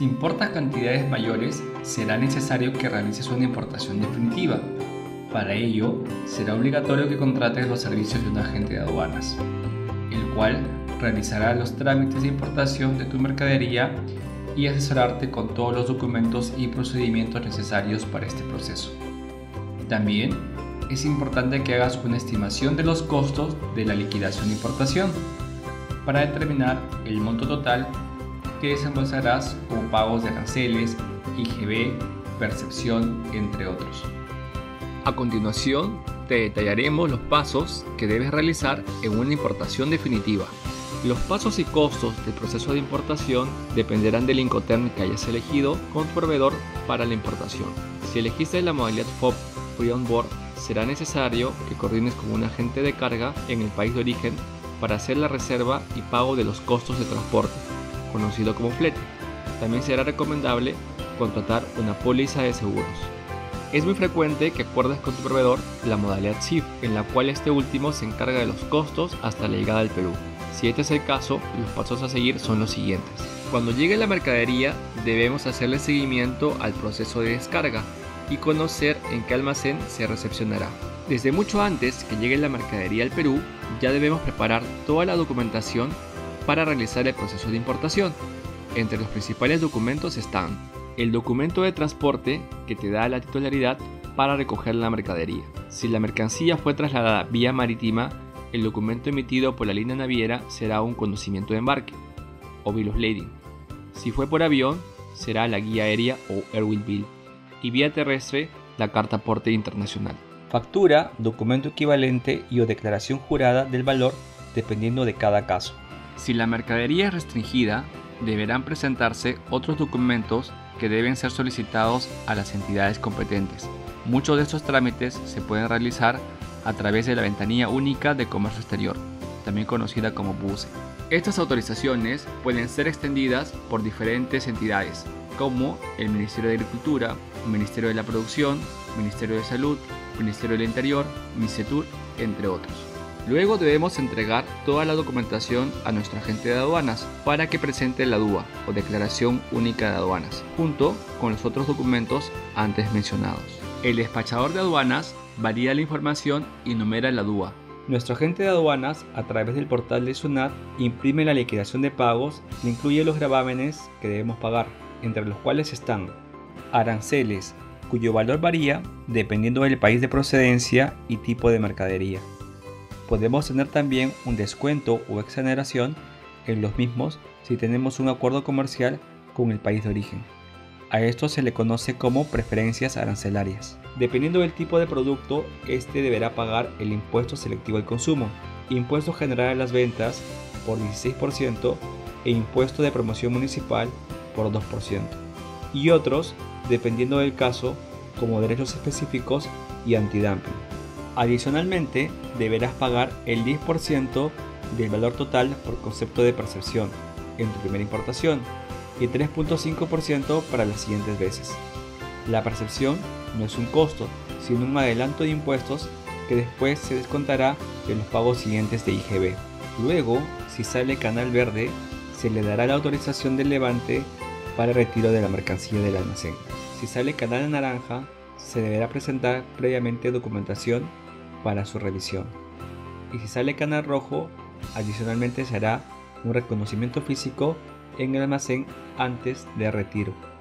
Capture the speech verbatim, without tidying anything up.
Si importas cantidades mayores, será necesario que realices una importación definitiva. Para ello, será obligatorio que contrates los servicios de un agente de aduanas, el cual realizará los trámites de importación de tu mercadería y asesorarte con todos los documentos y procedimientos necesarios para este proceso. También es importante que hagas una estimación de los costos de la liquidación de importación para determinar el monto total que desembolsarás como pagos de aranceles, I G V, percepción, entre otros. A continuación, te detallaremos los pasos que debes realizar en una importación definitiva. Los pasos y costos del proceso de importación dependerán del Incoterm que hayas elegido con tu proveedor para la importación. Si elegiste la modalidad F O B, Free On Board, será necesario que coordines con un agente de carga en el país de origen para hacer la reserva y pago de los costos de transporte, conocido como flete. También será recomendable contratar una póliza de seguros. Es muy frecuente que acuerdes con tu proveedor la modalidad C I F, en la cual este último se encarga de los costos hasta la llegada al Perú. Si este es el caso, los pasos a seguir son los siguientes. Cuando llegue la mercadería, debemos hacerle seguimiento al proceso de descarga y conocer en qué almacén se recepcionará. Desde mucho antes que llegue la mercadería al Perú, ya debemos preparar toda la documentación para realizar el proceso de importación. Entre los principales documentos están el documento de transporte que te da la titularidad para recoger la mercadería. Si la mercancía fue trasladada vía marítima, el documento emitido por la línea naviera será un conocimiento de embarque o bill of lading. Si fue por avión, será la guía aérea o airway bill, y vía terrestre, la carta aporte internacional. Factura, documento equivalente y o declaración jurada del valor dependiendo de cada caso. Si la mercadería es restringida, deberán presentarse otros documentos que deben ser solicitados a las entidades competentes. Muchos de estos trámites se pueden realizar a través de la ventanilla única de comercio exterior, también conocida como VUCE. Estas autorizaciones pueden ser extendidas por diferentes entidades, como el Ministerio de Agricultura, el Ministerio de la Producción, el Ministerio de Salud, el Ministerio del Interior, MINCETUR, entre otros. Luego debemos entregar toda la documentación a nuestro agente de aduanas para que presente la D U A o Declaración Única de Aduanas, junto con los otros documentos antes mencionados. El despachador de aduanas varía la información y numera la D U A. Nuestro agente de aduanas, a través del portal de SUNAT, imprime la liquidación de pagos e incluye los gravámenes que debemos pagar, entre los cuales están aranceles, cuyo valor varía dependiendo del país de procedencia y tipo de mercadería. Podemos tener también un descuento o exoneración en los mismos si tenemos un acuerdo comercial con el país de origen. A esto se le conoce como preferencias arancelarias. Dependiendo del tipo de producto, este deberá pagar el impuesto selectivo al consumo, impuesto general a las ventas por dieciséis por ciento e impuesto de promoción municipal por dos por ciento. Y otros, dependiendo del caso, como derechos específicos y antidumping. Adicionalmente, deberás pagar el diez por ciento del valor total por concepto de percepción en tu primera importación y tres punto cinco por ciento para las siguientes veces. La percepción no es un costo, sino un adelanto de impuestos que después se descontará de los pagos siguientes de I G V. Luego, si sale canal verde, se le dará la autorización del levante para el retiro de la mercancía del almacén. Si sale canal naranja, se deberá presentar previamente documentación para su revisión, y si sale canal rojo, adicionalmente se hará un reconocimiento físico en el almacén antes de retiro.